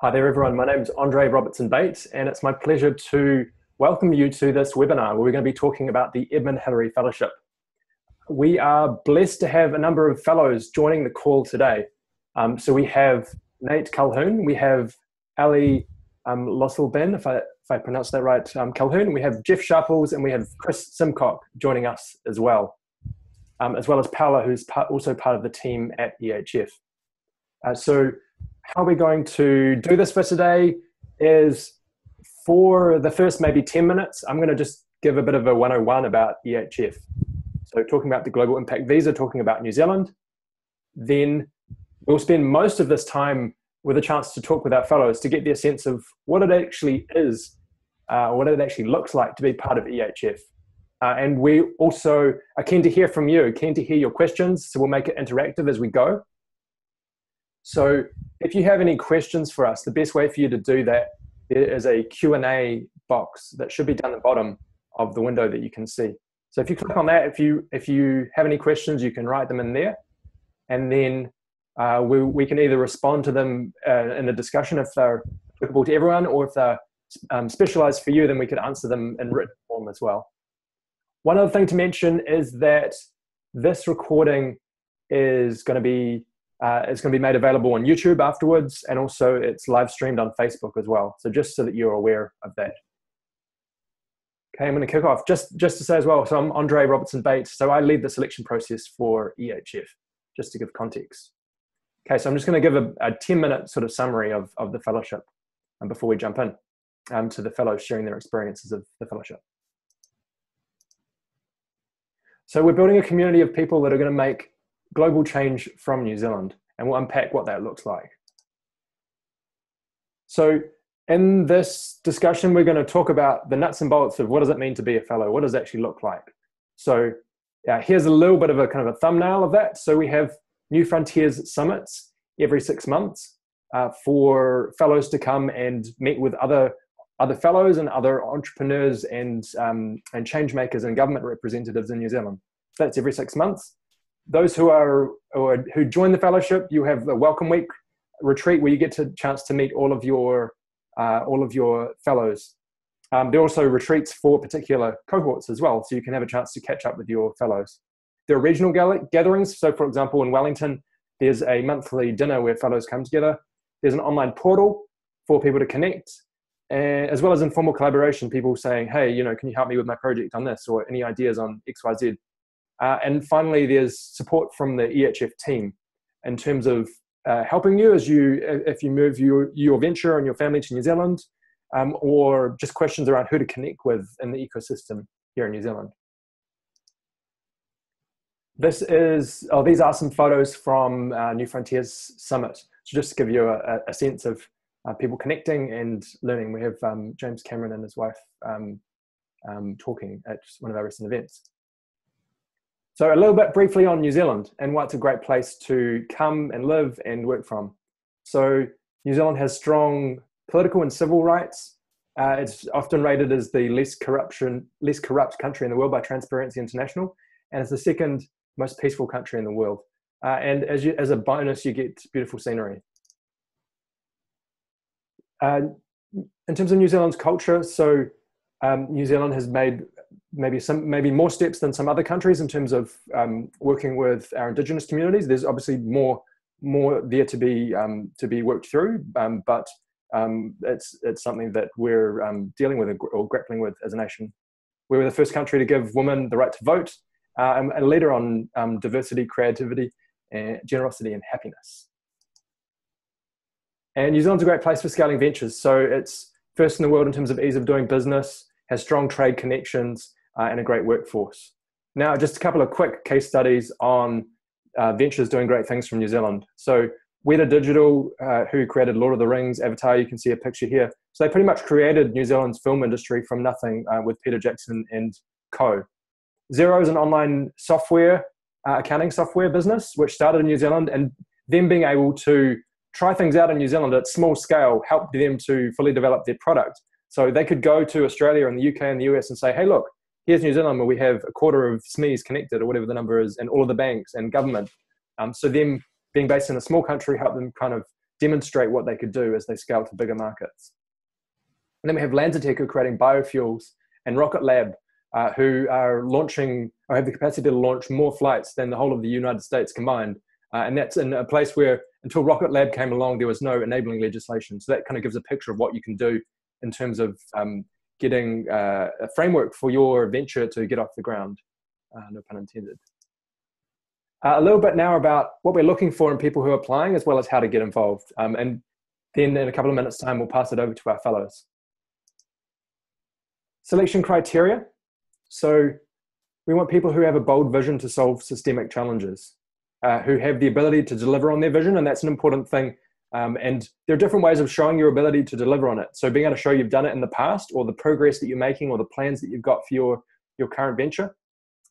Hi there everyone, my name is Andre Robertson-Bates and it's my pleasure to welcome you to this webinar where we're going to be talking about the Edmund Hillary Fellowship. We are blessed to have a number of fellows joining the call today. So we have Nate Calhoun, we have Ellie Loslie Ben, if I pronounced that right, Calhoun, we have Jeff Sharples and we have Chris Simcock joining us as well as Paola, who's also part of the team at EHF. So how we're going to do this for today is, for the first maybe 10 minutes, I'm going to just give a bit of a 101 about EHF. So talking about the Global Impact Visa, talking about New Zealand. Then we'll spend most of this time with a chance to talk with our fellows to get their sense of what it actually is, what it actually looks like to be part of EHF. And we also are keen to hear from you, keen to hear your questions, so we'll make it interactive as we go. So if you have any questions for us, the best way for you to do that, there is a Q&A box that should be down the bottom of the window that you can see. So if you click on that, if you have any questions, you can write them in there. And then we can either respond to them in a discussion if they're applicable to everyone, or if they're specialized for you, then we could answer them in written form as well. One other thing to mention is that this recording is going to be made available on YouTube afterwards, and also it's live streamed on Facebook as well. So just so that you're aware of that. Okay, I'm going to kick off. Just to say as well, so I'm Andre Robertson-Bates. So I lead the selection process for EHF, just to give context. Okay, so I'm just going to give a 10-minute sort of summary of the fellowship before we jump in to the fellows sharing their experiences of the fellowship. So we're building a community of people that are going to make global change from New Zealand, and we'll unpack what that looks like. So in this discussion, we're going to talk about the nuts and bolts of what does it mean to be a fellow, what does it actually look like. So here's a little bit of a kind of a thumbnail of that. So we have New Frontiers Summits every 6 months for fellows to come and meet with other fellows and other entrepreneurs and change makers and government representatives in New Zealand. So that's every 6 months. Those who join the fellowship, you have a welcome week retreat where you get a chance to meet all of your fellows. There are also retreats for particular cohorts as well, so you can have a chance to catch up with your fellows. There are regional gatherings. So for example, in Wellington, there's a monthly dinner where fellows come together. There's an online portal for people to connect, and as well as informal collaboration, people saying, hey, you know, can you help me with my project on this, or any ideas on XYZ? And finally, there's support from the EHF team in terms of helping you if you move your venture and your family to New Zealand, or just questions around who to connect with in the ecosystem here in New Zealand. These are some photos from New Frontiers Summit, so just to give you a sense of people connecting and learning. We have James Cameron and his wife talking at one of our recent events. So a little bit briefly on New Zealand and why it's a great place to come and live and work from. So New Zealand has strong political and civil rights. It's often rated as the least corrupt country in the world by Transparency International, and it's the second most peaceful country in the world. And as a bonus, you get beautiful scenery. In terms of New Zealand's culture, so New Zealand has made maybe more steps than some other countries in terms of working with our indigenous communities. There's obviously more there to be worked through, but it's something that we're dealing with or grappling with as a nation. We were the first country to give women the right to vote, and a leader on diversity, creativity, and generosity and happiness. And New Zealand's a great place for scaling ventures. So it's first in the world in terms of ease of doing business, has strong trade connections, and a great workforce. Now, just a couple of quick case studies on ventures doing great things from New Zealand. So Weta Digital, who created Lord of the Rings, Avatar, you can see a picture here. So they pretty much created New Zealand's film industry from nothing with Peter Jackson and co. Xero is an online software, accounting software business, which started in New Zealand, and them being able to try things out in New Zealand at small scale helped them to fully develop their product. So they could go to Australia and the UK and the US and say, hey, look, here's New Zealand where we have a quarter of SMEs connected, or whatever the number is, and all of the banks and government. So them being based in a small country helped them kind of demonstrate what they could do as they scale to bigger markets. And then we have Lanzatech, who are creating biofuels, and Rocket Lab, who are launching, or have the capacity to launch, more flights than the whole of the United States combined. And that's in a place where, until Rocket Lab came along, there was no enabling legislation. So that kind of gives a picture of what you can do in terms of getting a framework for your venture to get off the ground. No pun intended. A little bit now about what we're looking for in people who are applying, as well as how to get involved. And then in a couple of minutes' time, we'll pass it over to our fellows. Selection criteria. So we want people who have a bold vision to solve systemic challenges, who have the ability to deliver on their vision, and that's an important thing. And there are different ways of showing your ability to deliver on it. So being able to show you've done it in the past, or the progress that you're making, or the plans that you've got for your current venture.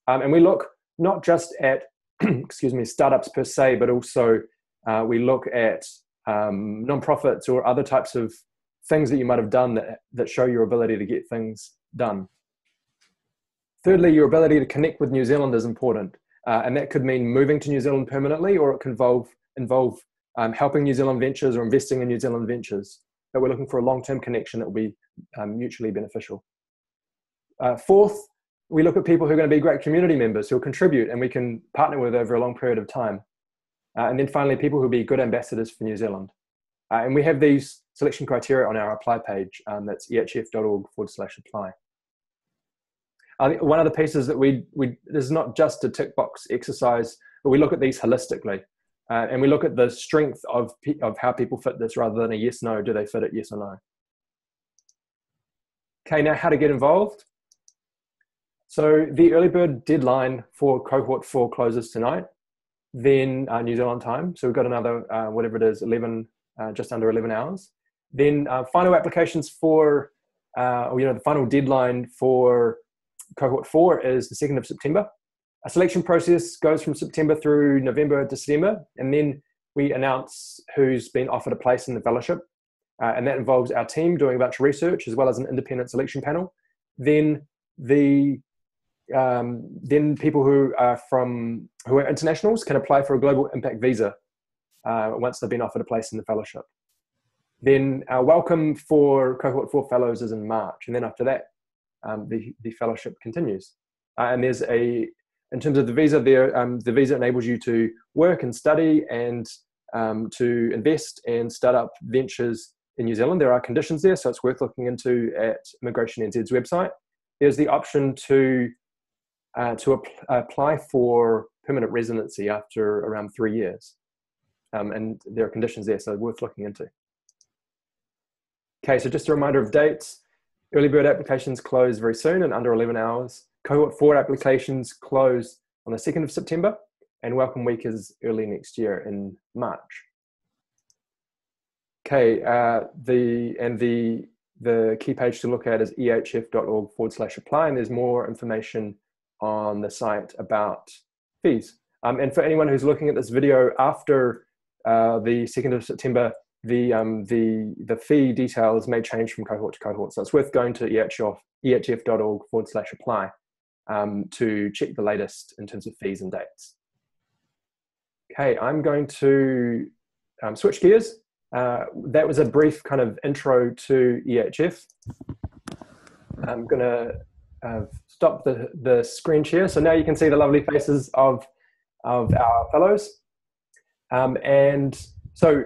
And we look not just at, excuse me, startups per se, but also we look at nonprofits or other types of things that you might have done that show your ability to get things done. Thirdly, your ability to connect with New Zealand is important. And that could mean moving to New Zealand permanently, or it can involve helping New Zealand ventures or investing in New Zealand ventures. But we're looking for a long-term connection that will be mutually beneficial. Fourth, we look at people who are going to be great community members, who will contribute and we can partner with over a long period of time. And then finally, people who will be good ambassadors for New Zealand. And we have these selection criteria on our apply page. That's ehf.org/apply. One of the pieces that this is not just a tick box exercise, but we look at these holistically. And we look at the strength of how people fit this, rather than a yes, no, do they fit it, yes or no. Okay, now how to get involved. So the early bird deadline for cohort 4 closes tonight, then New Zealand time. So we've got another, whatever it is, just under 11 hours. Then final applications for, the final deadline for cohort 4 is the 2nd of September. A selection process goes from September through November, December, and then we announce who's been offered a place in the fellowship. And that involves our team doing a bunch of research, as well as an independent selection panel. Then people who are internationals can apply for a Global Impact Visa once they've been offered a place in the fellowship. Then our welcome for cohort 4 fellows is in March, and then after that, the fellowship continues. And there's in terms of the visa there, the visa enables you to work and study and to invest and start up ventures in New Zealand. There are conditions there, so it's worth looking into at Immigration NZ's website. There's the option to apply for permanent residency after around 3 years. And there are conditions there, so worth looking into. Okay, so just a reminder of dates. Early bird applications close very soon in under 11 hours. Cohort 4 applications close on the 2nd of September, and Welcome Week is early next year in March. Okay, the key page to look at is ehf.org/apply, and there's more information on the site about fees. And for anyone who's looking at this video after the 2nd of September, the fee details may change from cohort to cohort. So it's worth going to ehf.org/apply to check the latest in terms of fees and dates. Okay, I'm going to switch gears. That was a brief kind of intro to EHF. I'm going to stop the screen share. So now you can see the lovely faces of our fellows. And so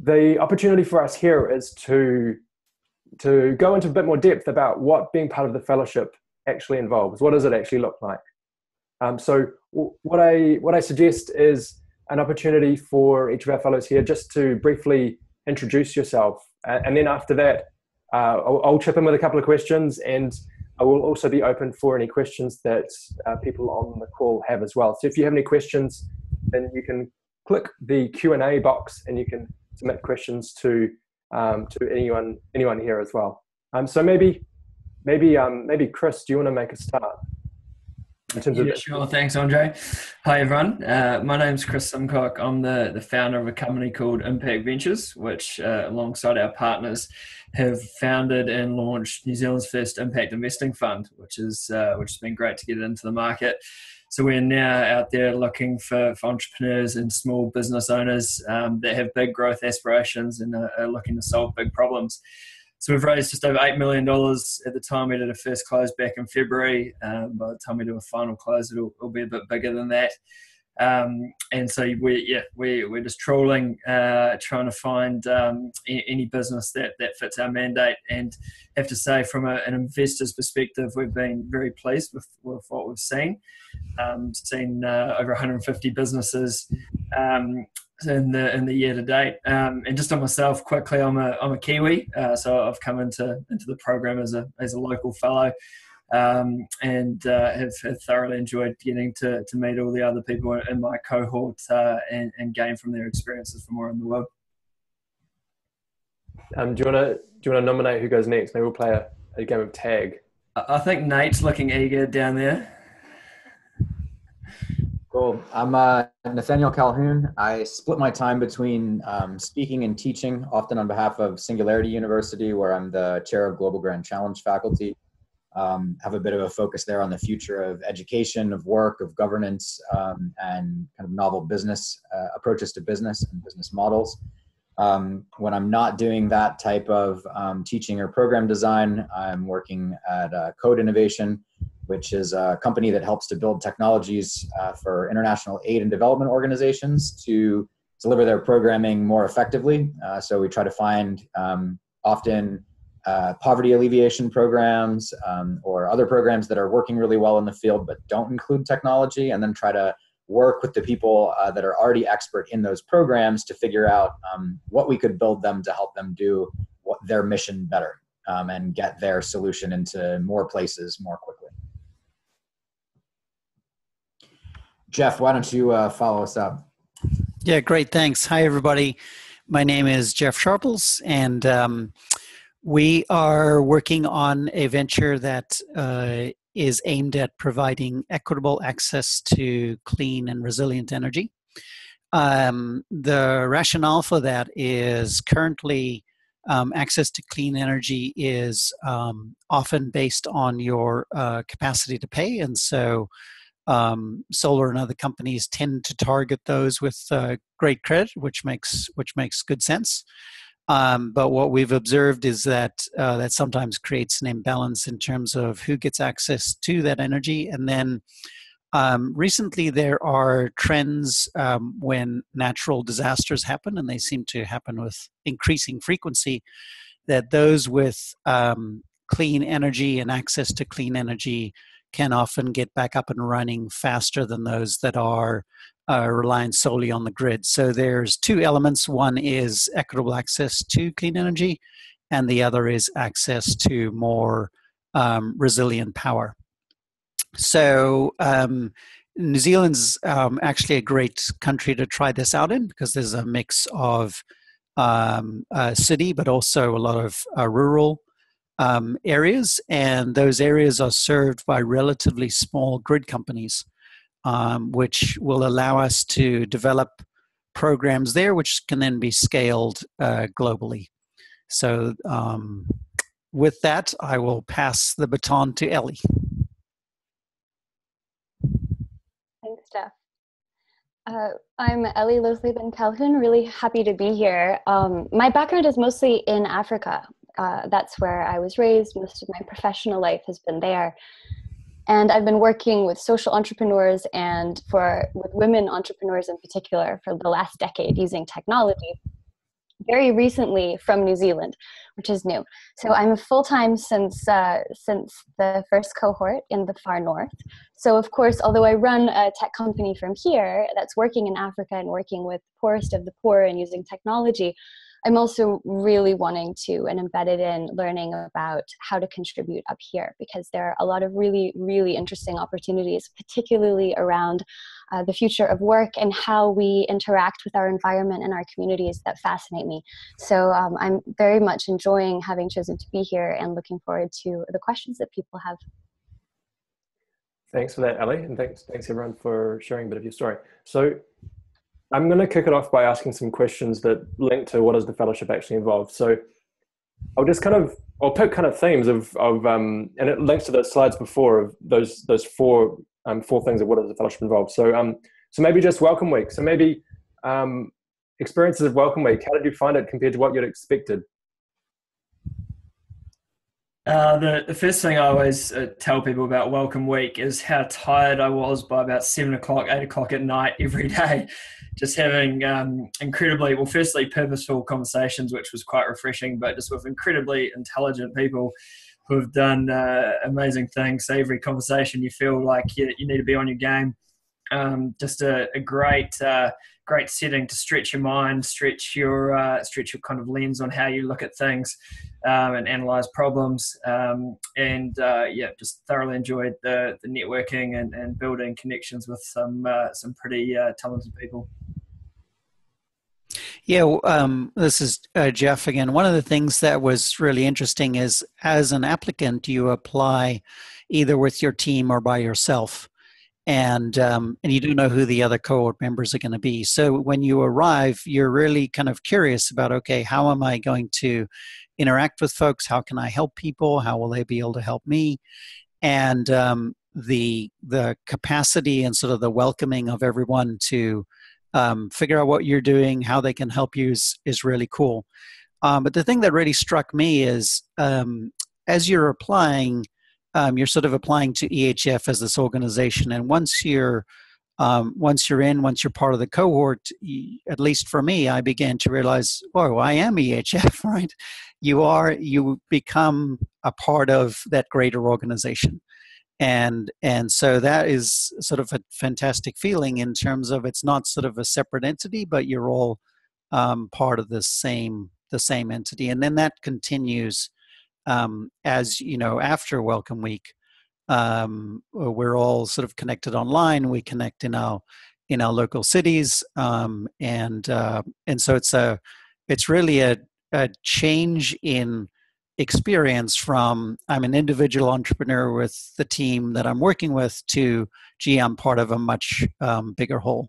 the opportunity for us here is to go into a bit more depth about what being part of the fellowship actually involves. What does it actually look like? So what I suggest is an opportunity for each of our fellows here just to briefly introduce yourself. And then after that, I'll chip in with a couple of questions, and I will also be open for any questions that people on the call have as well. So if you have any questions, then you can click the Q&A box and you can submit questions to anyone here as well. So maybe Chris, do you want to make a start? Yeah, sure. Thanks, Andre. Hi, everyone. My name's Chris Simcock. I'm the founder of a company called Impact Ventures, which alongside our partners have founded and launched New Zealand's first impact investing fund, which has been great to get it into the market. So we're now out there looking for entrepreneurs and small business owners that have big growth aspirations and are looking to solve big problems. So we've raised just over $8 million at the time we did a first close back in February. By the time we do a final close, it'll be a bit bigger than that. And so we're just trawling, trying to find any business that fits our mandate. And I have to say, from an investor's perspective, we've been very pleased with what we've seen. Seen over 150 businesses in the year to date. And just on myself, quickly, I'm a Kiwi, so I've come into the program as a local fellow. And have thoroughly enjoyed getting to meet all the other people in my cohort and gain from their experiences from around the world. Do you want to nominate who goes next? Maybe we'll play a game of tag. I think Nate's looking eager down there. Cool. I'm Nathaniel Calhoun. I split my time between speaking and teaching, often on behalf of Singularity University, where I'm the chair of Global Grand Challenge faculty. Have a bit of a focus there on the future of education, of work, of governance, and kind of novel business approaches to business and business models. When I'm not doing that type of teaching or program design, I'm working at Code Innovation, which is a company that helps to build technologies for international aid and development organizations to deliver their programming more effectively. So we try to find often poverty alleviation programs or other programs that are working really well in the field but don't include technology, and then try to work with the people that are already expert in those programs to figure out what we could build them to help them do what their mission better and get their solution into more places more quickly. Jeff, why don't you follow us up? Yeah, great, thanks. Hi, everybody. My name is Jeff Sharples, and we are working on a venture that is aimed at providing equitable access to clean and resilient energy. The rationale for that is currently access to clean energy is often based on your capacity to pay. And so solar and other companies tend to target those with great credit, which makes good sense. But what we've observed is that that sometimes creates an imbalance in terms of who gets access to that energy. And then recently there are trends when natural disasters happen, and they seem to happen with increasing frequency, that those with clean energy and access to clean energy can often get back up and running faster than those that are reliant solely on the grid. So there's two elements. One is equitable access to clean energy, and the other is access to more resilient power. So New Zealand's actually a great country to try this out in, because there's a mix of city, but also a lot of rural areas, and those areas are served by relatively small grid companies, which will allow us to develop programs there, which can then be scaled globally. So with that, I will pass the baton to Ellie. Thanks, Jeff. I'm Ellie Loslie Ben Calhoun, really happy to be here. My background is mostly in Africa. That's where I was raised. Most of my professional life has been there. And I've been working with social entrepreneurs and with women entrepreneurs in particular for the last decade using technology, very recently from New Zealand, which is new. So I'm full-time since the first cohort in the far north. So of course, although I run a tech company from here that's working in Africa and working with the poorest of the poor and using technology, I'm also really wanting to and embedded in learning about how to contribute up here, because there are a lot of really, really interesting opportunities, particularly around the future of work and how we interact with our environment and our communities, that fascinate me. So I'm very much enjoying having chosen to be here and looking forward to the questions that people have. Thanks for that, Ellie, and thanks everyone for sharing a bit of your story. So I'm going to kick it off by asking some questions that link to what does the fellowship actually involve. So I'll just I'll pick kind of themes and it links to those slides before of those four four things of what is the fellowship involved. So, so maybe just Welcome Week. So maybe experiences of Welcome Week. How did you find it compared to what you'd expected? The first thing I always tell people about Welcome Week is how tired I was by about 7 o'clock, 8 o'clock at night every day, just having incredibly, well, firstly, purposeful conversations, which was quite refreshing, but just with incredibly intelligent people who have done amazing things. So every conversation you feel like you need to be on your game. Just a great, great setting to stretch your mind, stretch your kind of lens on how you look at things, and analyze problems. Yeah, just thoroughly enjoyed the networking and building connections with some pretty talented people. Yeah, this is Jeff again. One of the things that was really interesting is, as an applicant, you apply either with your team or by yourself. And you don't know who the other cohort members are going to be. So when you arrive, you're really kind of curious about, okay, how am I going to interact with folks? How can I help people? How will they be able to help me? And the capacity and sort of the welcoming of everyone to figure out what you're doing, how they can help you is really cool. But the thing that really struck me is as you're applying, you're sort of applying to EHF as this organization, and once you're part of the cohort, at least for me, I began to realize, oh, I am EHF, right? You become a part of that greater organization, and so that is sort of a fantastic feeling in terms of it's not sort of a separate entity, but you're all part of the same entity, and then that continues. As you know, after Welcome Week, we're all sort of connected online. We connect in our local cities, and so it's really a change in experience from I'm an individual entrepreneur with the team that I'm working with to, gee, I'm part of a much bigger whole.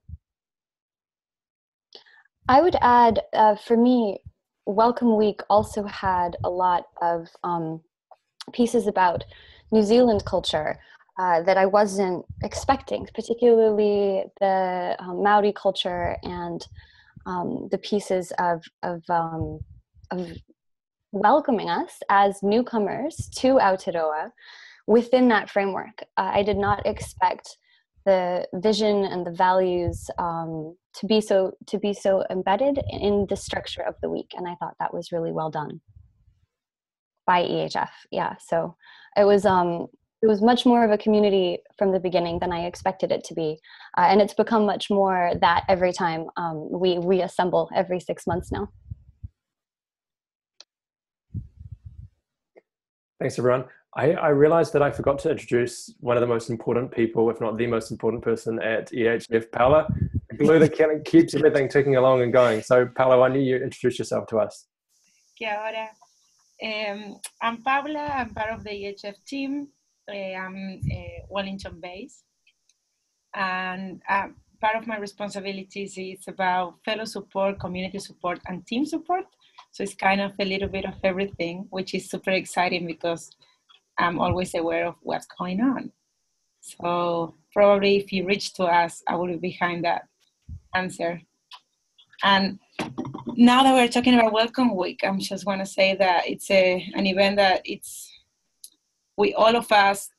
I would add, for me, Welcome Week also had a lot of pieces about New Zealand culture that I wasn't expecting, particularly the Maori culture and the pieces of welcoming us as newcomers to Aotearoa within that framework. I did not expect the vision and the values to be so embedded in the structure of the week, and I thought that was really well done by EHF. Yeah, so it was much more of a community from the beginning than I expected it to be, and it's become much more that every time we reassemble every 6 months now. Thanks, everyone. I realized that I forgot to introduce one of the most important people, if not the most important person at EHF, Paola, the glue that keeps everything ticking along and going. So, Paola, why don't you introduce yourself to us? Kia ora. I'm Paola. I'm part of the EHF team. I'm Wellington-based. And part of my responsibilities is about fellow support, community support, and team support. So it's kind of a little bit of everything, which is super exciting because I'm always aware of what's going on. So probably if you reach to us, I will be behind that answer. And now that we're talking about Welcome Week, I just want to say that it's an event that we all of us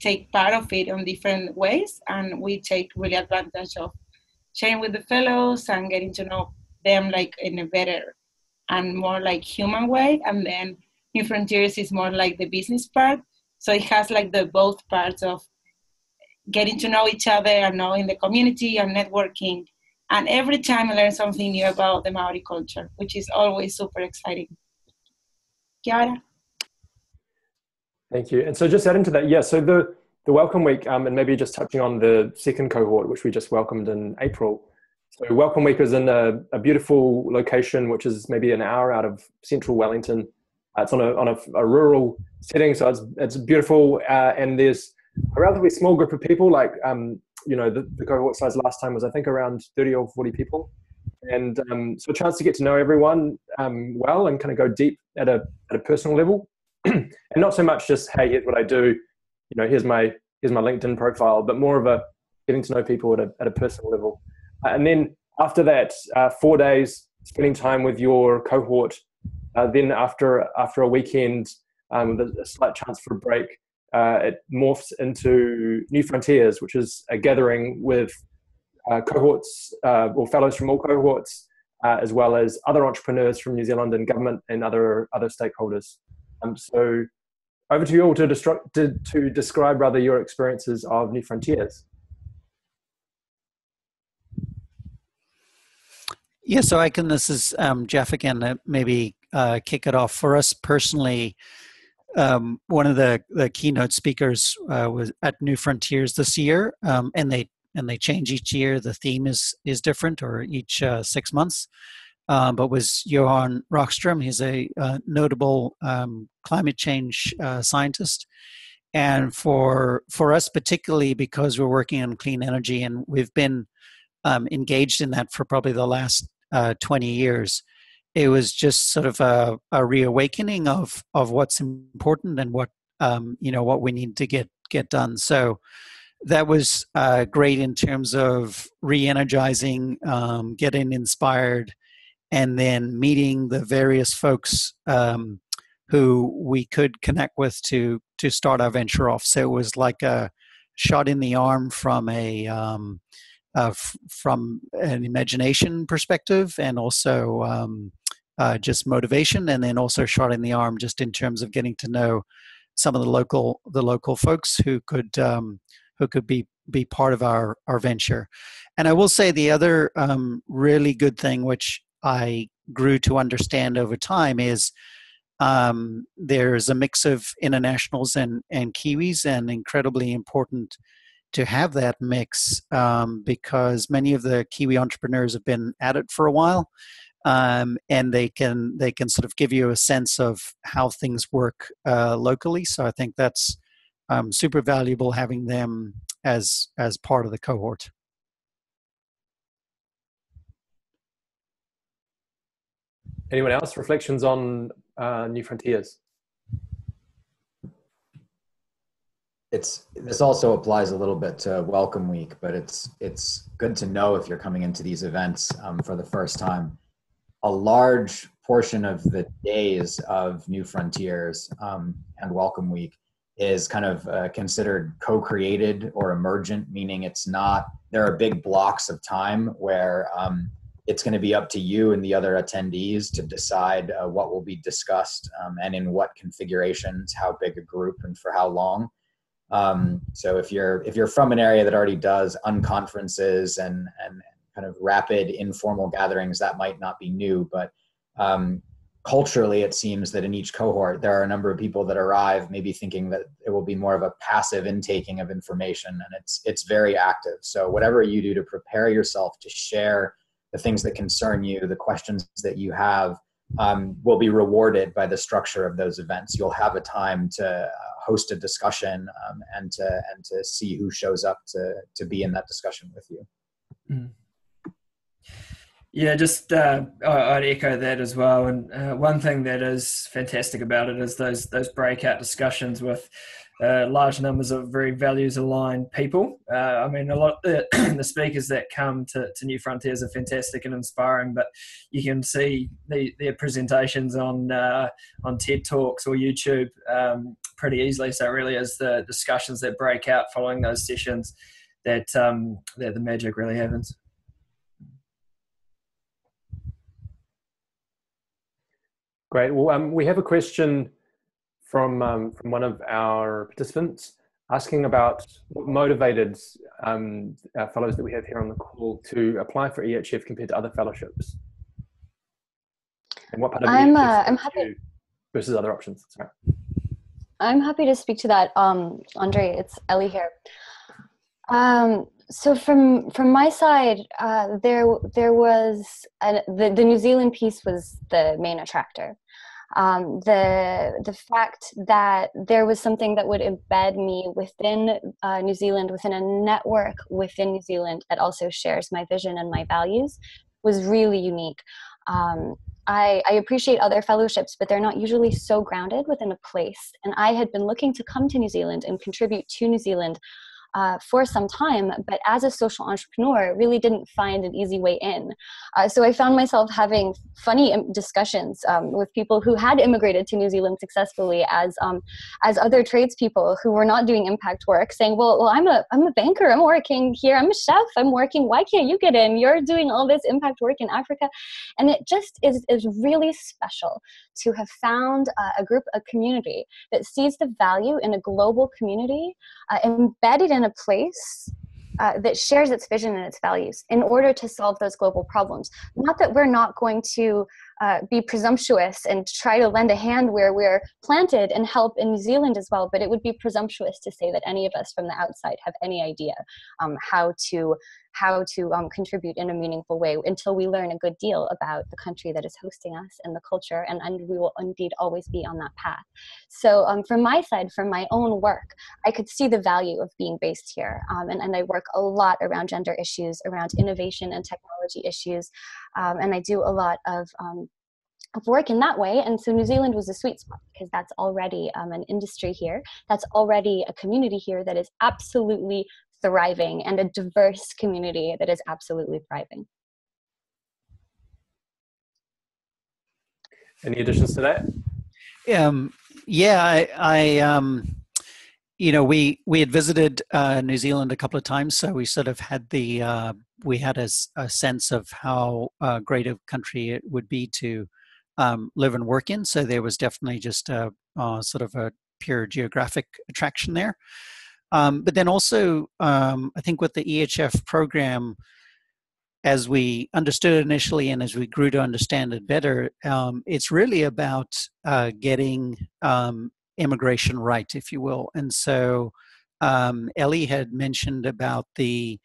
take part of it in different ways, and we take really advantage of sharing with the fellows and getting to know them like in a better and more like human way. And then New Frontiers is more like the business part. So it has like the both parts of getting to know each other and knowing the community and networking. And every time I learn something new about the Maori culture, which is always super exciting. Kia ora. Thank you. And so just adding to that, yeah, so the Welcome Week, and maybe just touching on the second cohort, which we just welcomed in April. So Welcome Week is in a beautiful location, which is maybe an hour out of central Wellington. It's on a rural setting, so it's beautiful, and there's a relatively small group of people. Like you know, the cohort size last time was I think around 30 or 40 people, and so a chance to get to know everyone well and kind of go deep at a personal level, and not so much just hey, here's what I do, you know, here's my here's my LinkedIn profile, but more of a getting to know people at a personal level. And then after that, 4 days spending time with your cohort. Then after a weekend, with a slight chance for a break, it morphs into New Frontiers, which is a gathering with cohorts or fellows from all cohorts, as well as other entrepreneurs from New Zealand and government and other stakeholders. So over to you all to describe rather your experiences of New Frontiers. Yeah, so I can, this is Jeff again, maybe kick it off for us personally. One of the keynote speakers was at New Frontiers this year, and they change each year. The theme is different, or each 6 months. But was Johan Rockström. He's a notable climate change scientist, and for us particularly because we're working on clean energy, and we've been engaged in that for probably the last 20 years. It was just sort of a reawakening of what's important and what what we need to get done. So that was great in terms of re-energizing, getting inspired, and then meeting the various folks who we could connect with to start our venture off. So it was like a shot in the arm from a from an imagination perspective, and also just motivation, and then also shot in the arm just in terms of getting to know some of the local folks who could be part of our venture. And I will say the other really good thing, which I grew to understand over time, is there's a mix of internationals and Kiwis, and incredibly important to have that mix, because many of the Kiwi entrepreneurs have been at it for a while, and they can sort of give you a sense of how things work locally. So I think that's super valuable, having them as part of the cohort. Anyone else? Reflections on New Frontiers? This also applies a little bit to Welcome Week, but it's good to know, if you're coming into these events for the first time, a large portion of the days of New Frontiers and Welcome Week is kind of considered co-created or emergent, meaning there are big blocks of time where it's going to be up to you and the other attendees to decide what will be discussed and in what configurations, how big a group, and for how long. So if you're from an area that already does unconferences and kind of rapid informal gatherings, that might not be new, but culturally it seems that in each cohort there are a number of people that arrive maybe thinking that it will be more of a passive intaking of information, and it's very active. So whatever you do to prepare yourself to share the things that concern you, the questions that you have, will be rewarded by the structure of those events. You'll have a time to host a discussion and to see who shows up to be in that discussion with you. Mm. Yeah, just I'd echo that as well. And one thing that is fantastic about it is those breakout discussions with large numbers of very values-aligned people. I mean, a lot of the speakers that come to New Frontiers are fantastic and inspiring, but you can see their presentations on TED Talks or YouTube pretty easily. So it really is the discussions that break out following those sessions that the magic really happens. Great. Well, we have a question from one of our participants asking about what motivated our fellows that we have here on the call to apply for EHF compared to other fellowships, and what part of I'm happy versus other options. Sorry, I'm happy to speak to that, Andre. It's Ellie here. So from my side, there was the New Zealand piece was the main attractor. The fact that there was something that would embed me within New Zealand, within a network within New Zealand that also shares my vision and my values, was really unique. I appreciate other fellowships, but they're not usually so grounded within a place. And I had been looking to come to New Zealand and contribute to New Zealand for some time, but as a social entrepreneur, really didn't find an easy way in. So I found myself having funny discussions with people who had immigrated to New Zealand successfully as other tradespeople who were not doing impact work, saying, well I'm a banker, I'm working here, I'm a chef, I'm working, why can't you get in? You're doing all this impact work in Africa. And it just is really special to have found a community that sees the value in a global community embedded in a place that shares its vision and its values in order to solve those global problems. Not that we're not going to be presumptuous and try to lend a hand where we're planted and help in New Zealand as well, but it would be presumptuous to say that any of us from the outside have any idea how to contribute in a meaningful way until we learn a good deal about the country that is hosting us and the culture, and we will indeed always be on that path. So from my side, from my own work, I could see the value of being based here, and I work a lot around gender issues, around innovation and technology issues, and I do a lot of work in that way. And so New Zealand was a sweet spot because that's already an industry here, that's already a community here that is absolutely thriving, and a diverse community that is absolutely thriving. Any additions to that? Yeah, I you know, we had visited New Zealand a couple of times, so we sort of had the we had a sense of how great a country it would be to live and work in. So there was definitely just a sort of a pure geographic attraction there. But then also, I think with the EHF program, as we understood initially and as we grew to understand it better, it's really about getting immigration right, if you will. And so Ellie had mentioned about the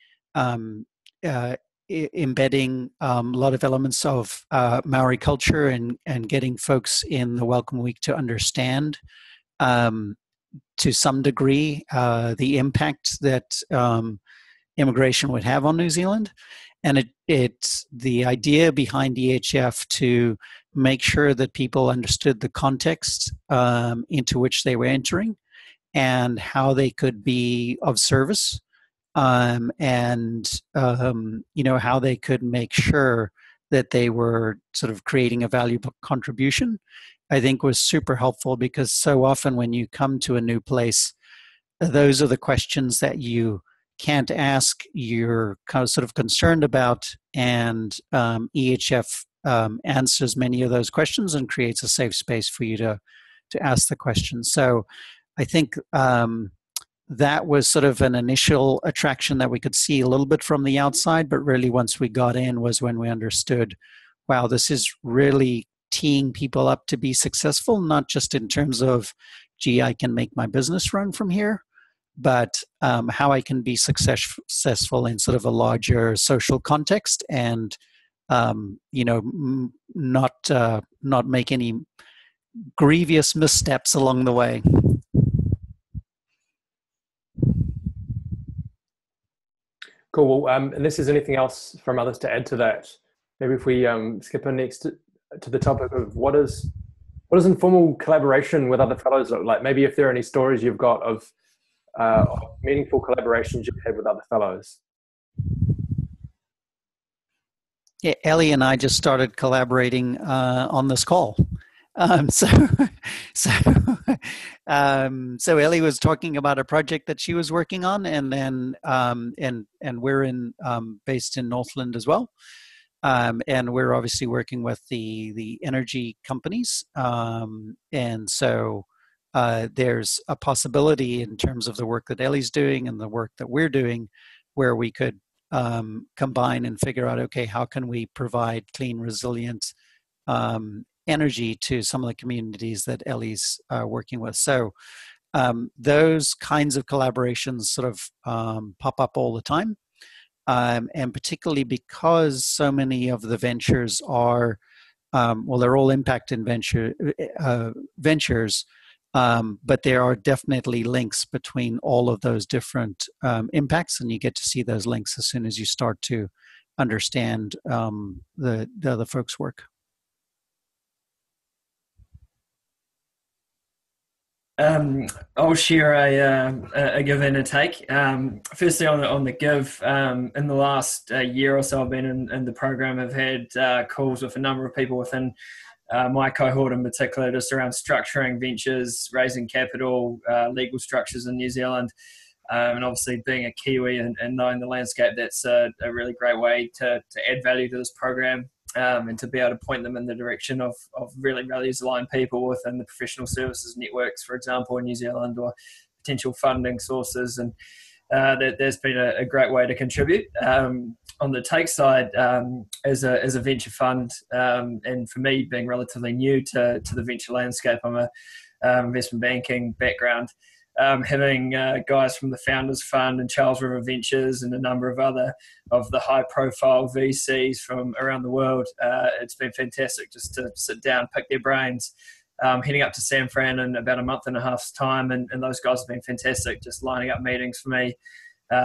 embedding a lot of elements of Maori culture and getting folks in the Welcome Week to understand to some degree the impact that immigration would have on New Zealand. And it's the idea behind EHF to make sure that people understood the context into which they were entering and how they could be of service, and you know, how they could make sure that they were sort of creating a valuable contribution, I think was super helpful, because so often when you come to a new place, those are the questions that you can't ask, you're kind of sort of concerned about, and EHF answers many of those questions and creates a safe space for you to ask the questions. So I think that was sort of an initial attraction that we could see a little bit from the outside, but really once we got in was when we understood, wow, this is really teeing people up to be successful, not just in terms of, gee, I can make my business run from here, but how I can be successful in sort of a larger social context, and you know, not make any grievous missteps along the way. Cool. Well, unless there's anything else from others to add to that, maybe if we skip on next to the topic of what does informal collaboration with other fellows look like? Maybe if there are any stories you've got of meaningful collaborations you've had with other fellows. Yeah, Ellie and I just started collaborating on this call. So Ellie was talking about a project that she was working on, and then and we're in based in Northland as well. And we're obviously working with the energy companies, and so there's a possibility in terms of the work that Ellie's doing and the work that we're doing, where we could combine and figure out, okay, how can we provide clean, resilient energy to some of the communities that Ellie's working with. So those kinds of collaborations sort of pop up all the time. And particularly because so many of the ventures are, well, they're all impact and ventures, but there are definitely links between all of those different impacts, and you get to see those links as soon as you start to understand the other folks' work. I'll share a give and a take. Firstly, on the give, in the last year or so I've been in the program, I've had calls with a number of people within my cohort in particular, just around structuring ventures, raising capital, legal structures in New Zealand, and obviously being a Kiwi and knowing the landscape, that's a really great way to add value to this program. And to be able to point them in the direction of really values-aligned people within the professional services networks, for example, in New Zealand, or potential funding sources. And that's been a great way to contribute. On the take side, as a venture fund, and for me being relatively new to the venture landscape, I'm a investment banking background, having guys from the Founders Fund and Charles River Ventures and a number of other of the high-profile VCs from around the world, it's been fantastic just to sit down, pick their brains. Heading up to San Fran in about a month and a half's time, and those guys have been fantastic just lining up meetings for me.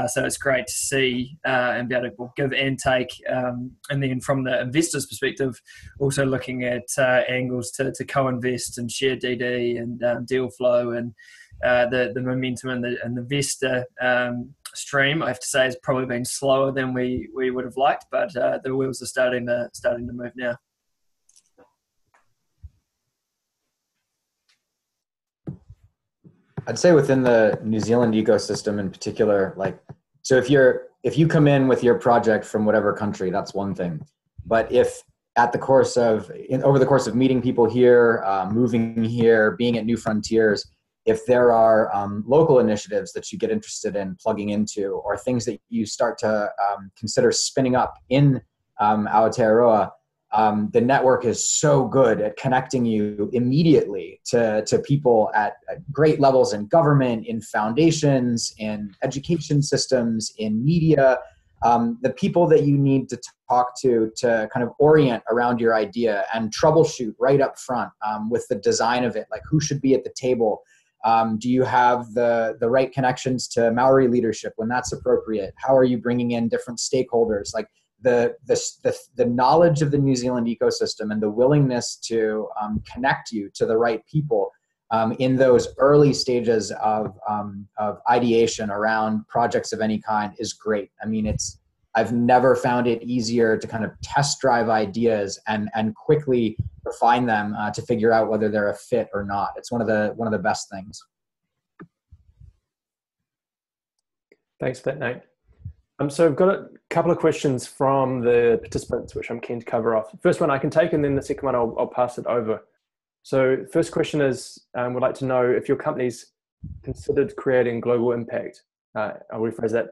So it's great to see and be able to give and take. And then from the investor's perspective, also looking at angles to co-invest and share DD and deal flow, and the momentum and the investor stream, I have to say, has probably been slower than we would have liked, but the wheels are starting to move now. I'd say within the New Zealand ecosystem in particular, like, so if you come in with your project from whatever country, that's one thing. But if over the course of meeting people here, moving here, being at New Frontiers, if there are local initiatives that you get interested in plugging into, or things that you start to consider spinning up in Aotearoa, the network is so good at connecting you immediately to people at great levels in government, in foundations, in education systems, in media, the people that you need to talk to kind of orient around your idea and troubleshoot right up front with the design of it, like who should be at the table. Do you have the right connections to Maori leadership when that's appropriate? How are you bringing in different stakeholders? Like the knowledge of the New Zealand ecosystem and the willingness to connect you to the right people in those early stages of ideation around projects of any kind is great. I mean, I've never found it easier to kind of test drive ideas and quickly refine them to figure out whether they're a fit or not. It's one of the best things. Thanks for that, Nate. So I've got a couple of questions from the participants, which I'm keen to cover off. First one I can take, and then the second one I'll pass it over. So first question is, we'd like to know if your company's considered creating global impact. I'll rephrase that.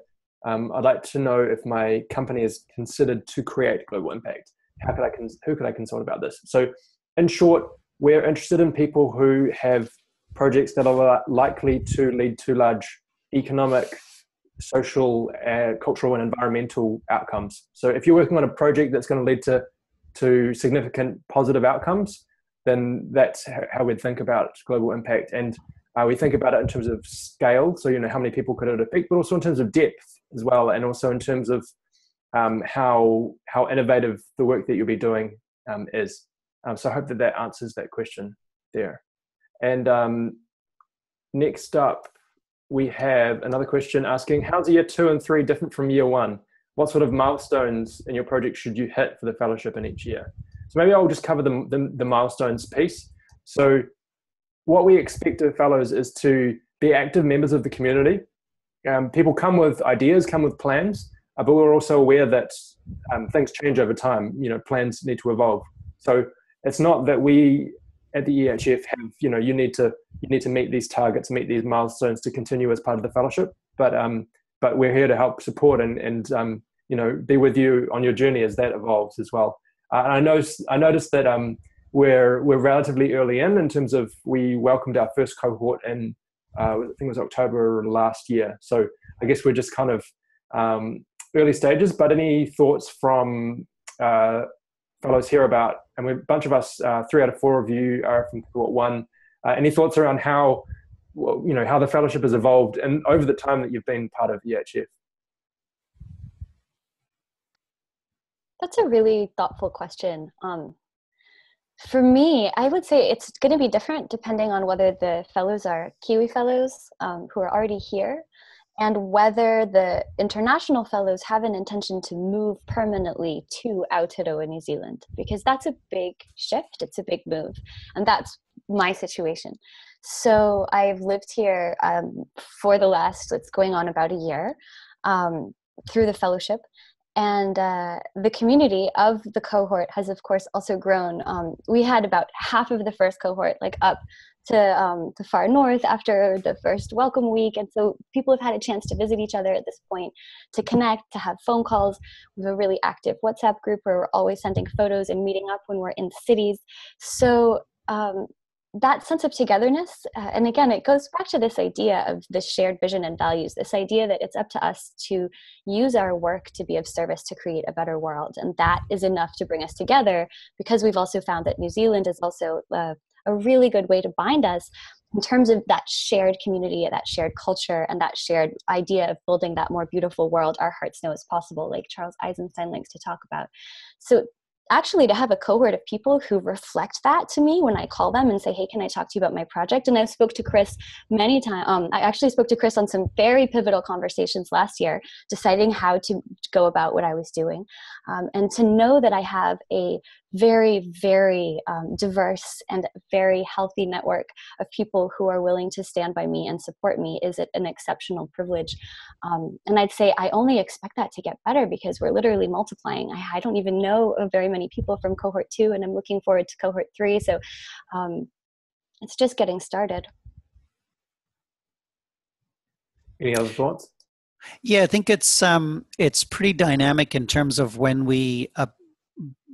I'd like to know if my company is considered to create global impact. Who could I consult about this? So in short, we're interested in people who have projects that are likely to lead to large economic, social, cultural and environmental outcomes. So if you're working on a project that's going to lead to significant positive outcomes, then that's how we'd think about global impact. And we think about it in terms of scale, so you know how many people could it affect, but also in terms of depth as well, and also in terms of how innovative the work that you'll be doing is. So I hope that answers that question there. And next up, we have another question asking, how's year 2 and 3 different from year 1? What sort of milestones in your project should you hit for the fellowship in each year? So maybe I'll just cover the milestones piece. So what we expect of fellows is to be active members of the community. People come with ideas, come with plans, but we're also aware that things change over time. You know, plans need to evolve. So it's not that we at the EHF have, you know, you need to meet these targets, meet these milestones to continue as part of the fellowship. But we're here to help support and you know, be with you on your journey as that evolves as well. And I noticed that we're relatively early in terms of we welcomed our first cohort in I think it was October last year. So I guess we're just kind of early stages. But any thoughts from fellows here about, and we're a bunch of us, 3 out of 4 of you are from cohort 1. Any thoughts around how, you know, how the fellowship has evolved and over the time that you've been part of EHF? That's a really thoughtful question. For me, I would say it's going to be different depending on whether the fellows are Kiwi fellows who are already here, and whether the international fellows have an intention to move permanently to Aotearoa, New Zealand, because that's a big shift, it's a big move, and that's my situation. So I've lived here for the last, it's going on about a year, through the fellowship, and the community of the cohort has of course also grown. We had about half of the first cohort like up to far north after the first welcome week, and so people have had a chance to visit each other at this point, to connect, to have phone calls. We have a really active WhatsApp group where we're always sending photos and meeting up when we're in cities. So that sense of togetherness, and again, it goes back to this idea of the shared vision and values, this idea that it's up to us to use our work to be of service to create a better world, and that is enough to bring us together, because we've also found that New Zealand is also a really good way to bind us in terms of that shared community, that shared culture, and that shared idea of building that more beautiful world our hearts know is possible, like Charles Eisenstein likes to talk about. So actually, to have a cohort of people who reflect that to me when I call them and say, hey, can I talk to you about my project? And I spoke to Chris many times. I actually spoke to Chris on some very pivotal conversations last year, deciding how to go about what I was doing. And to know that I have a very, very diverse and very healthy network of people who are willing to stand by me and support me is an exceptional privilege. And I'd say I only expect that to get better, because we're literally multiplying. I don't even know very many people from cohort 2, and I'm looking forward to cohort 3. So it's just getting started. Any other thoughts? Yeah, I think it's pretty dynamic in terms of when we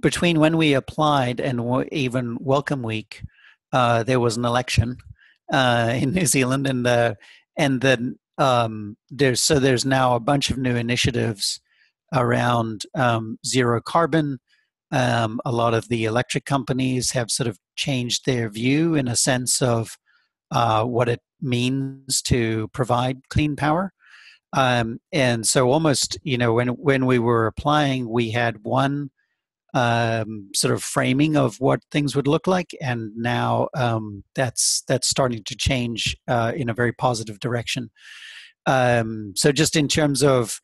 between when we applied and even Welcome Week, there was an election in New Zealand, and there's now a bunch of new initiatives around zero carbon. A lot of the electric companies have sort of changed their view in a sense of what it means to provide clean power, and so almost, you know, when we were applying, we had one sort of framing of what things would look like, and now that's starting to change in a very positive direction. So just in terms of,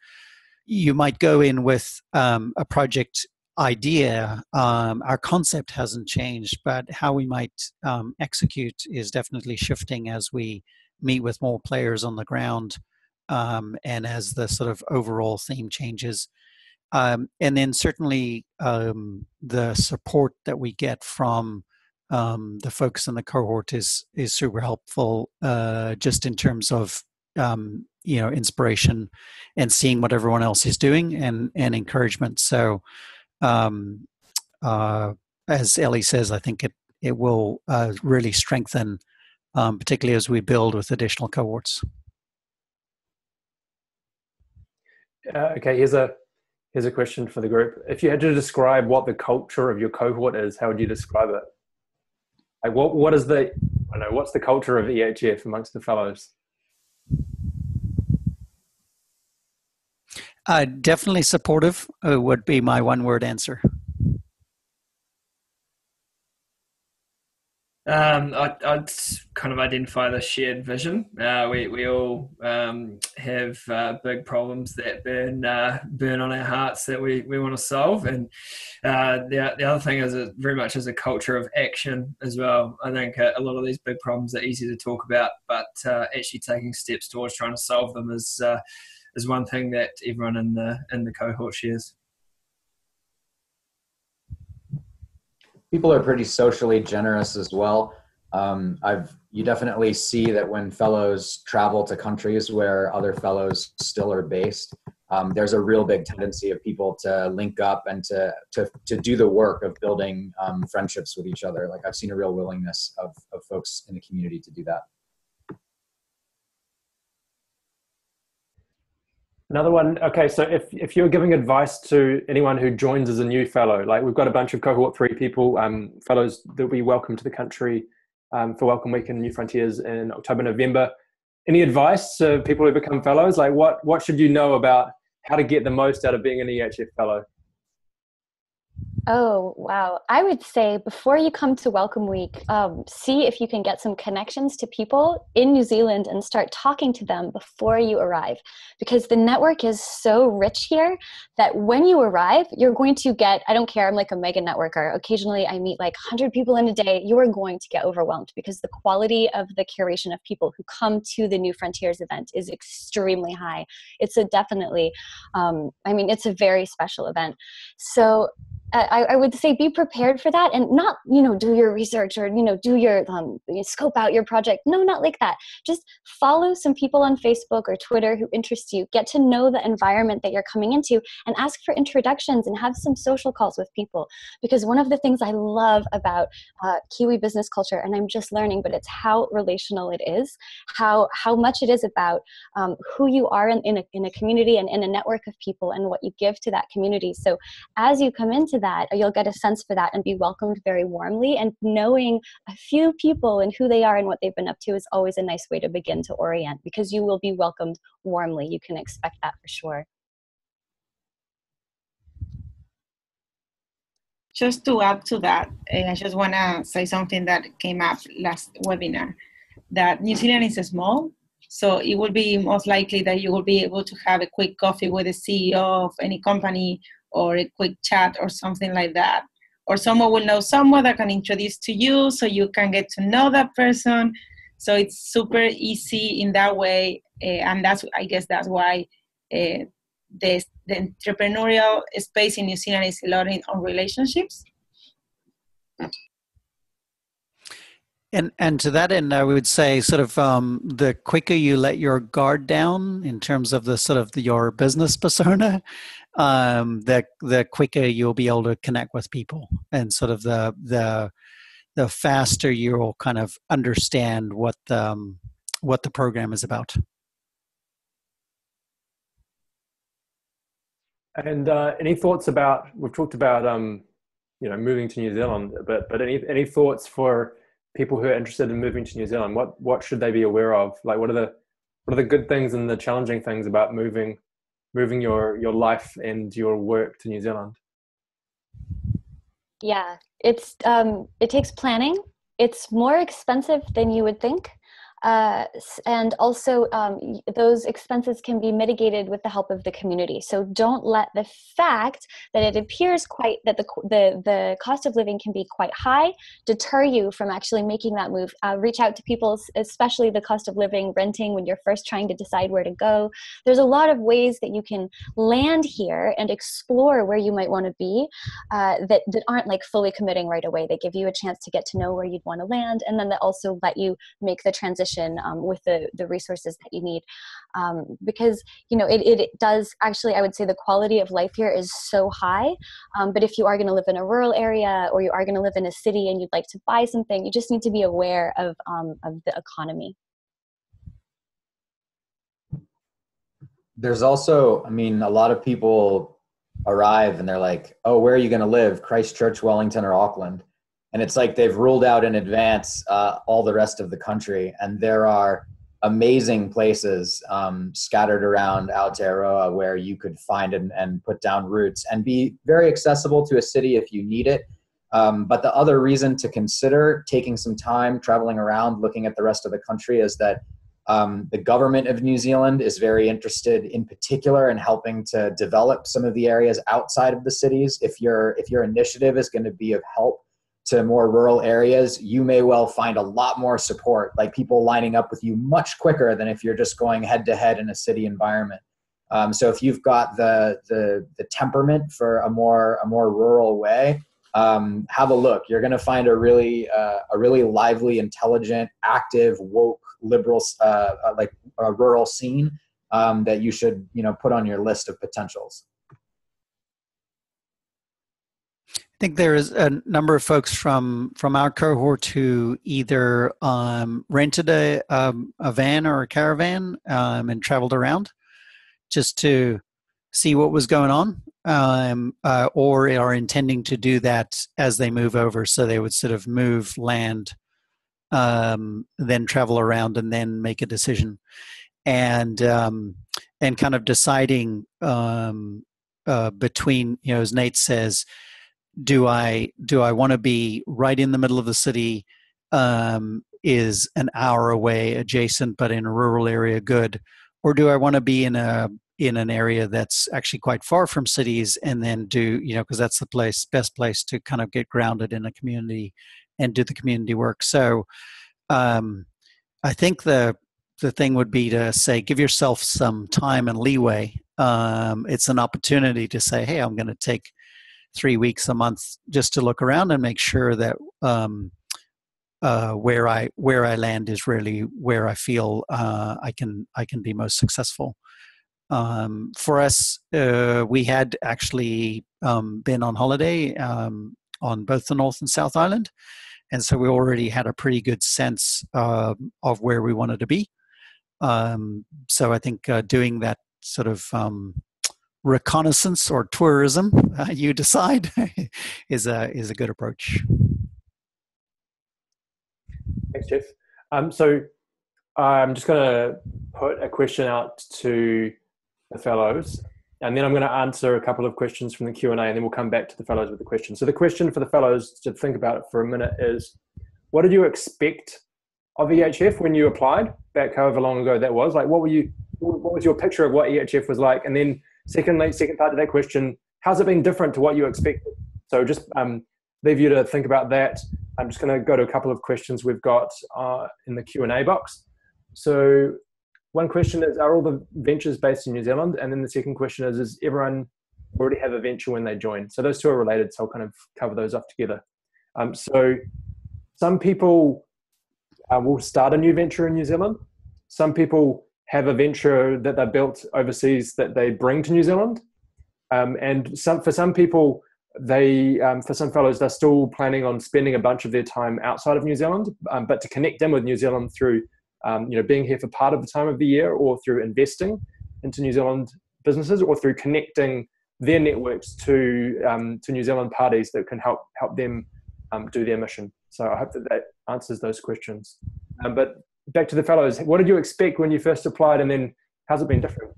you might go in with a project idea, our concept hasn't changed, but how we might execute is definitely shifting as we meet with more players on the ground, and as the sort of overall theme changes. And then certainly the support that we get from the folks in the cohort is super helpful, just in terms of you know, inspiration and seeing what everyone else is doing, and encouragement. So as Ellie says, I think it will really strengthen, particularly as we build with additional cohorts. Okay, here's a question for the group. If you had to describe what the culture of your cohort is, how would you describe it? Like, what is the, I don't know, what's the culture of EHF amongst the fellows? Definitely supportive would be my one-word answer. I'd kind of identify the shared vision. We all have big problems that burn on our hearts that we want to solve, and the other thing is very much is a culture of action as well. I think a lot of these big problems are easy to talk about, but actually taking steps towards trying to solve them is one thing that everyone in the cohort shares. People are pretty socially generous as well. You definitely see that when fellows travel to countries where other fellows still are based, there's a real big tendency of people to link up and to do the work of building friendships with each other. Like, I've seen a real willingness of folks in the community to do that. Another one. Okay, so if you're giving advice to anyone who joins as a new fellow, like we've got a bunch of cohort 3 people, fellows that we welcome to the country for Welcome Week and New Frontiers in October, November. Any advice to people who become fellows? Like, what should you know about how to get the most out of being an EHF fellow? Oh, wow. I would say before you come to Welcome Week, see if you can get some connections to people in New Zealand and start talking to them before you arrive, because the network is so rich here that when you arrive, you're going to get, I don't care, I'm like a mega networker. Occasionally I meet like 100 people in a day. You are going to get overwhelmed because the quality of the curation of people who come to the New Frontiers event is extremely high. It's a definitely, I mean, it's a very special event. So I would say be prepared for that, and not, you know, do your research or, you know, do your, scope out your project. No, not like that. Just follow some people on Facebook or Twitter who interest you. Get to know the environment that you're coming into and ask for introductions and have some social calls with people. Because one of the things I love about Kiwi business culture, and I'm just learning, but it's how relational it is, how much it is about who you are in a community and in a network of people and what you give to that community. So as you come into that, you'll get a sense for that and be welcomed very warmly, and knowing a few people and who they are and what they've been up to is always a nice way to begin to orient, because you will be welcomed warmly. You can expect that for sure. Just to add to that, I just want to say something that came up last webinar, that New Zealand is small, so it will be most likely that you will be able to have a quick coffee with the CEO of any company, or a quick chat or something like that. Or someone will know someone that can introduce to you, so you can get to know that person. So it's super easy in that way. And that's, I guess that's why the entrepreneurial space in New Zealand is a lot on relationships. And to that end, I would say sort of the quicker you let your guard down in terms of the sort of your business persona, the quicker you'll be able to connect with people, and sort of the faster you'll kind of understand what the program is about. And any thoughts about, we've talked about you know, moving to New Zealand a bit, but any thoughts for people who are interested in moving to New Zealand? What should they be aware of? Like, what are the good things and the challenging things about moving your life and your work to New Zealand? Yeah, it's it takes planning. It's more expensive than you would think. And also those expenses can be mitigated with the help of the community. So don't let the fact that it appears quite that the cost of living can be quite high deter you from actually making that move. Reach out to people, especially the cost of living, renting, when you're first trying to decide where to go. There's a lot of ways that you can land here and explore where you might want to be that aren't like fully committing right away. They give you a chance to get to know where you'd want to land, and then they also let you make the transition with the resources that you need, because, you know, it does actually, I would say the quality of life here is so high, but if you are going to live in a rural area, or you are going to live in a city and you'd like to buy something, you just need to be aware of the economy. There's also, I mean, a lot of people arrive and they're like, oh, where are you going to live? Christchurch, Wellington, or Auckland? And it's like they've ruled out in advance all the rest of the country. And there are amazing places scattered around Aotearoa where you could find and put down roots and be very accessible to a city if you need it. But the other reason to consider taking some time traveling around, looking at the rest of the country, is that the government of New Zealand is very interested in particular in helping to develop some of the areas outside of the cities. If your initiative is going to be of help to more rural areas, you may well find a lot more support, like people lining up with you much quicker than if you're just going head to head in a city environment. So if you've got the temperament for a more rural way, have a look. You're going to find a really lively, intelligent, active, woke, liberal, like a rural scene that you should, you know, put on your list of potentials. I think there is a number of folks from our cohort who either rented a van or a caravan and traveled around just to see what was going on, or are intending to do that as they move over. So they would sort of move, land, then travel around, and then make a decision, and kind of deciding between, you know, as Nate says, do I want to be right in the middle of the city? Is an hour away, adjacent, but in a rural area good? Or do I want to be in an area that's actually quite far from cities, and then because that's the best place to kind of get grounded in a community and do the community work. So I think the thing would be to say, give yourself some time and leeway. It's an opportunity to say, hey, I'm going to take 3 weeks a month just to look around and make sure that where I land is really where I feel I can be most successful. For us, we had actually been on holiday on both the North and South Island, and so we already had a pretty good sense of where we wanted to be. So I think doing that sort of reconnaissance or tourism, you decide, is a good approach. Thanks, Jeff. So I'm just going to put a question out to the fellows, and then I'm going to answer a couple of questions from the Q&A, and then we'll come back to the fellows with the question. So the question for the fellows to think about it for a minute is, what did you expect of EHF when you applied back however long ago that was? Like, what was your picture of what EHF was like? And then second part of that question, how's it been different to what you expected? So just leave you to think about that. I'm just going to go to a couple of questions we've got in the Q&A box. So one question is, are all the ventures based in New Zealand? And then the second question is, does everyone already have a venture when they join? So those two are related, so I'll kind of cover those up together. So some people will start a new venture in New Zealand. Some people have a venture that they built overseas that they bring to New Zealand. For some fellows, they're still planning on spending a bunch of their time outside of New Zealand, but to connect in with New Zealand through being here for part of the time of the year, or through investing into New Zealand businesses, or through connecting their networks to New Zealand parties that can help them do their mission. So I hope that answers those questions. But back to the fellows, what did you expect when you first applied, and then how's it been different?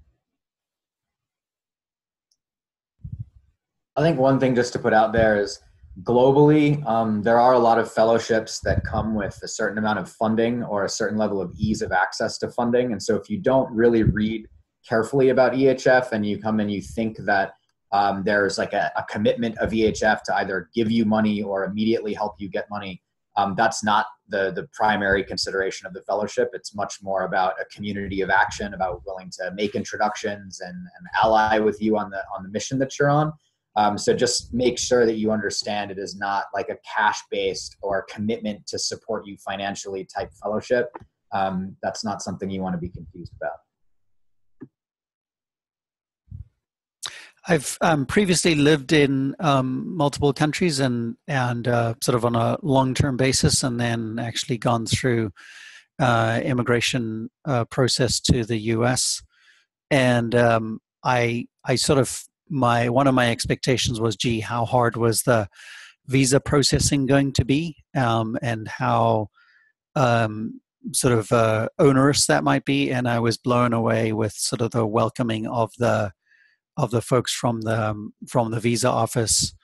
I think one thing just to put out there is globally, there are a lot of fellowships that come with a certain amount of funding or a certain level of ease of access to funding. And so if you don't really read carefully about EHF and you come and you think that there's like a commitment of EHF to either give you money or immediately help you get money, that's not the primary consideration of the fellowship. It's much more about a community of action, about willing to make introductions and ally with you on the mission that you're on. So just make sure that you understand it is not like a cash-based or commitment to support you financially type fellowship. That's not something you want to be confused about. I've previously lived in multiple countries and sort of on a long-term basis, and then actually gone through immigration process to the US. And I sort of, one of my expectations was, gee, how hard was the visa processing going to be, and how sort of onerous that might be. And I was blown away with sort of the welcoming of the folks from the visa office,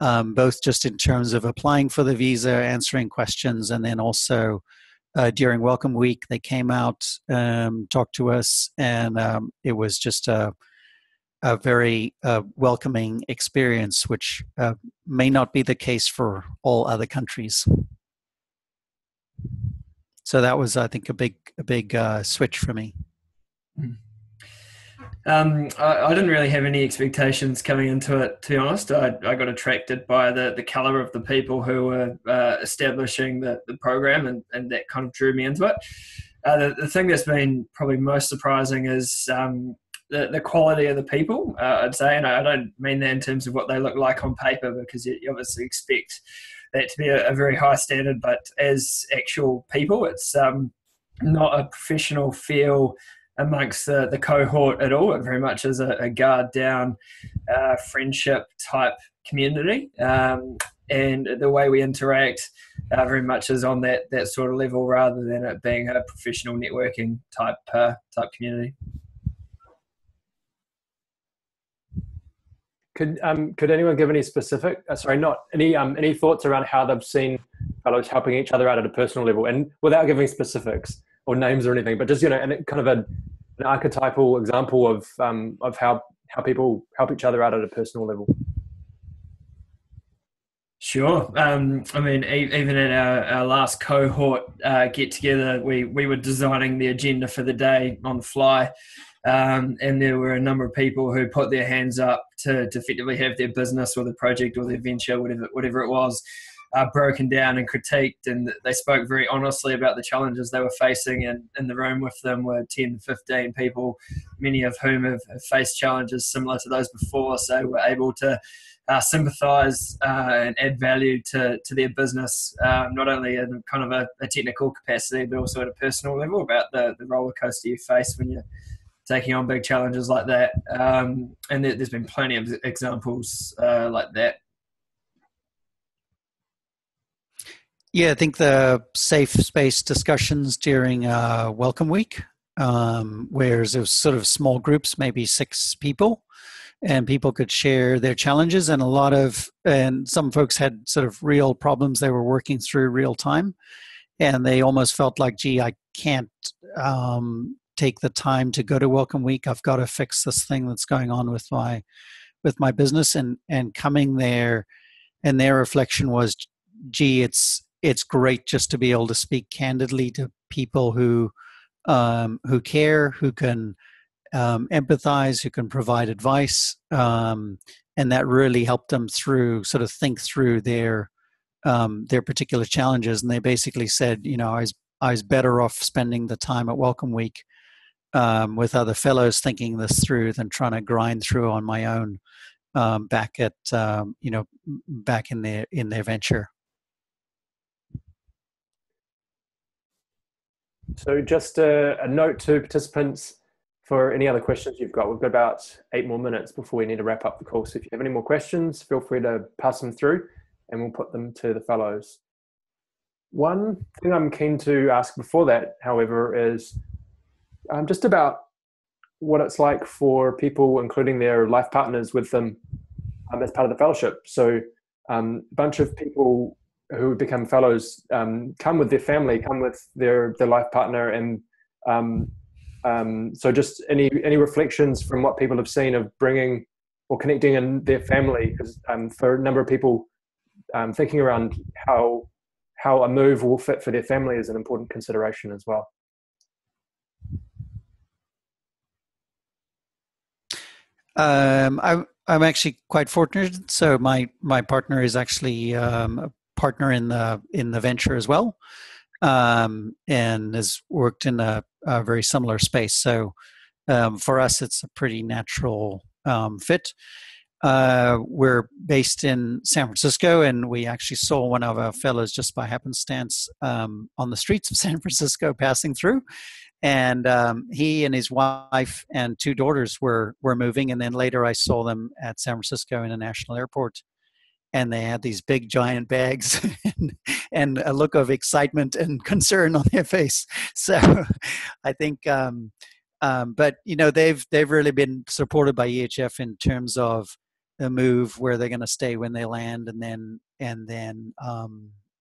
both just in terms of applying for the visa, answering questions, and then also during Welcome Week they came out, talked to us, and it was just a very welcoming experience, which may not be the case for all other countries. So that was, I think, a big switch for me. I didn't really have any expectations coming into it, to be honest. I got attracted by the colour of the people who were establishing the program, and that kind of drew me into it. The thing that's been probably most surprising is the quality of the people, I'd say, and I don't mean that in terms of what they look like on paper, because you obviously expect that to be a very high standard, but as actual people, it's not a professional feel amongst the cohort at all. It very much is a guard down friendship type community, and the way we interact very much is on that sort of level, rather than it being a professional networking type community. Could anyone give any specific, any thoughts around how they've seen fellows helping each other out at a personal level, and without giving specifics or names or anything, but just, you know, and kind of an archetypal example of how people help each other out at a personal level? Sure. I mean, even in our last cohort get together, we were designing the agenda for the day on the fly, and there were a number of people who put their hands up to effectively have their business or their project or their venture, whatever it was, broken down and critiqued, and they spoke very honestly about the challenges they were facing. And in the room with them were 10 to 15 people, many of whom have faced challenges similar to those before, so were able to sympathize and add value to their business, not only in kind of a technical capacity, but also at a personal level about the roller coaster you face when you're taking on big challenges like that. And there's been plenty of examples like that. Yeah, I think the safe space discussions during Welcome Week, where it was sort of small groups, maybe 6 people, and people could share their challenges, and some folks had sort of real problems they were working through real time, and they almost felt like, gee, I can't take the time to go to Welcome Week. I've got to fix this thing that's going on with my business, and coming there, and their reflection was, gee, it's great just to be able to speak candidly to people who care, who can empathize, who can provide advice, and that really helped them think through their particular challenges. And they basically said, you know, I was better off spending the time at Welcome Week with other fellows thinking this through than trying to grind through on my own back in their venture. So just a note to participants. For any other questions you've got, we've got about 8 more minutes before we need to wrap up the call. So if you have any more questions, feel free to pass them through and we'll put them to the fellows. One thing I'm keen to ask before that, however, is just about what it's like for people, including their life partners with them as part of the fellowship. So a bunch of people who become fellows come with their family, come with their life partner, and so just any reflections from what people have seen of bringing or connecting in their family, because for a number of people, thinking around how a move will fit for their family is an important consideration as well. I'm actually quite fortunate. So my partner is actually a partner in the venture as well, and has worked in a very similar space. So for us, it's a pretty natural fit. We're based in San Francisco, and we actually saw one of our fellows just by happenstance on the streets of San Francisco passing through. And he and his wife and 2 daughters were moving. And then later I saw them at San Francisco International Airport, and they had these big giant bags and a look of excitement and concern on their face. So I think, but you know, they've really been supported by EHF in terms of the move, where they're going to stay when they land, and then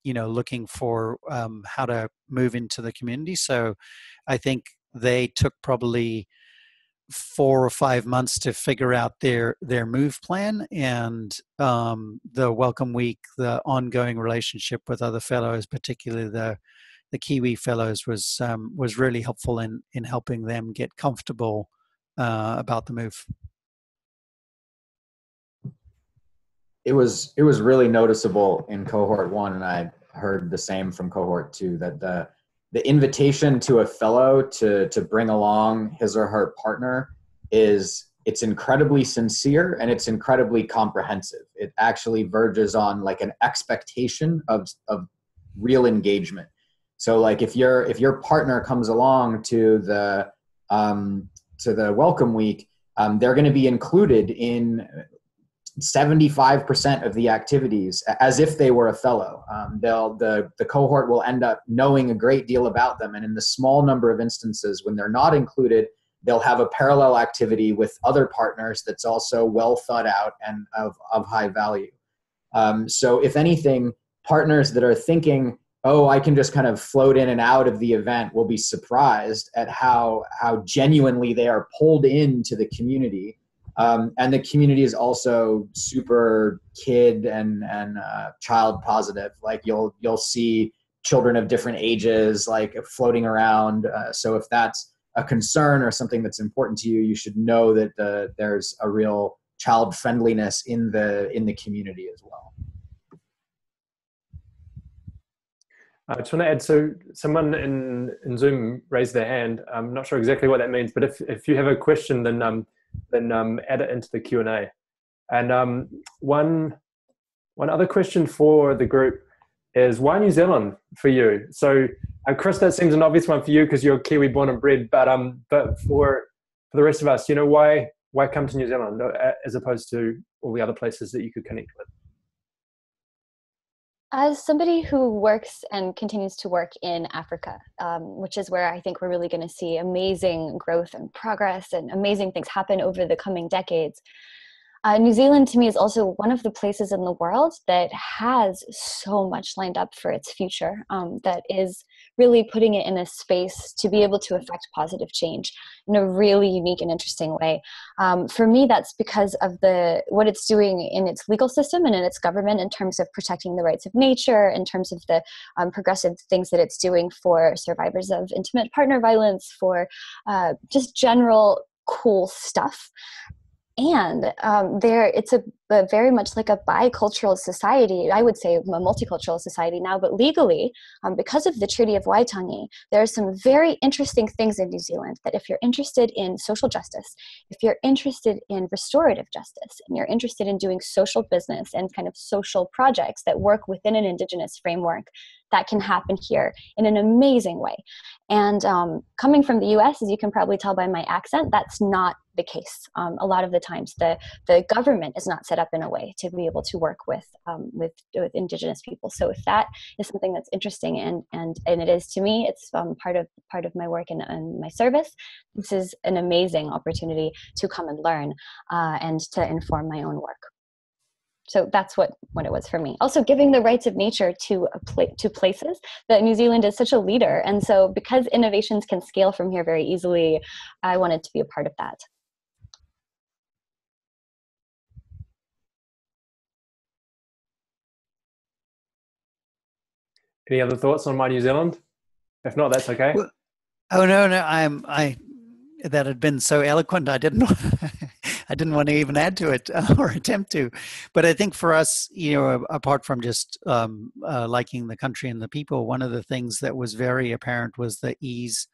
you know, looking for how to move into the community. So I think they took probably 4 or 5 months to figure out their move plan, and the Welcome Week, the ongoing relationship with other fellows, particularly the Kiwi fellows, was really helpful in helping them get comfortable about the move. It was really noticeable in cohort 1, and I heard the same from cohort 2, that the invitation to a fellow to bring along his or her partner it's incredibly sincere, and it's incredibly comprehensive. It actually verges on like an expectation of real engagement. So like if your partner comes along to the Welcome Week, they're going to be included in 75% of the activities as if they were a fellow. The cohort will end up knowing a great deal about them. And in the small number of instances when they're not included, they'll have a parallel activity with other partners that's also well thought out and of high value. So if anything, partners that are thinking, oh, I can just kind of float in and out of the event will be surprised at how genuinely they are pulled into the community. And the community is also super kid and child positive. Like you'll see children of different ages like floating around. So if that's a concern or something that's important to you, you should know that there's a real child friendliness in the community as well. I just want to add, so someone in Zoom raised their hand. I'm not sure exactly what that means, but if you have a question, then add it into the Q&A. And one other question for the group is, why New Zealand for you? So Chris, that seems an obvious one for you because you're Kiwi born and bred, but for the rest of us, you know, why come to New Zealand as opposed to all the other places that you could connect with? As somebody who works and continues to work in Africa, which is where I think we're really going to see amazing growth and progress and amazing things happen over the coming decades, New Zealand to me is also one of the places in the world that has so much lined up for its future, that is really putting it in a space to be able to affect positive change in a really unique and interesting way. For me, that's because of what it's doing in its legal system and in its government in terms of protecting the rights of nature, in terms of the progressive things that it's doing for survivors of intimate partner violence, for just general cool stuff. And it's a very much like a bicultural society, I would say a multicultural society now, but legally, because of the Treaty of Waitangi, there are some very interesting things in New Zealand that if you're interested in social justice, if you're interested in restorative justice, and you're interested in doing social business and kind of social projects that work within an Indigenous framework, that can happen here in an amazing way. And coming from the US, as you can probably tell by my accent, that's not the case. A lot of the times the government is not set up in a way to be able to work with Indigenous people. So if that is something that's interesting, and it is to me, it's part of my work and my service, this is an amazing opportunity to come and learn and to inform my own work. So that's what it was for me. Also, giving the rights of nature to places that New Zealand is such a leader. And so because innovations can scale from here very easily, I wanted to be a part of that. Any other thoughts on my New Zealand? If not, that's okay. Well, oh, no, that had been so eloquent, I didn't I didn't want to even add to it or attempt to. But I think for us, you know, apart from just liking the country and the people, one of the things that was very apparent was the ease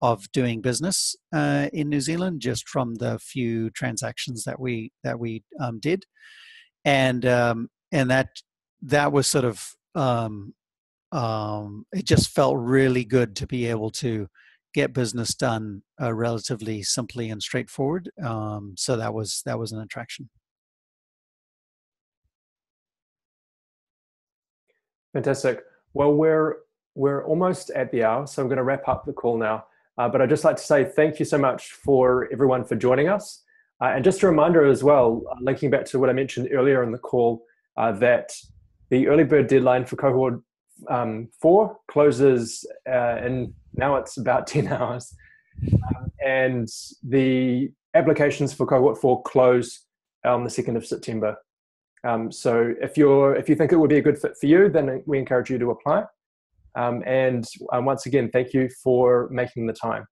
of doing business in New Zealand, just from the few transactions that we did, and that was sort of it just felt really good to be able to get business done relatively simply and straightforward. So that was an attraction. Fantastic. Well, we're almost at the hour, so I'm going to wrap up the call now. But I'd just like to say thank you so much for everyone for joining us. And just a reminder as well, linking back to what I mentioned earlier in the call, that the early bird deadline for cohort 4 closes in now it's about 10 hours, and the applications for cohort 4 close on the 2nd of September. So if you think it would be a good fit for you, then we encourage you to apply. And once again, thank you for making the time.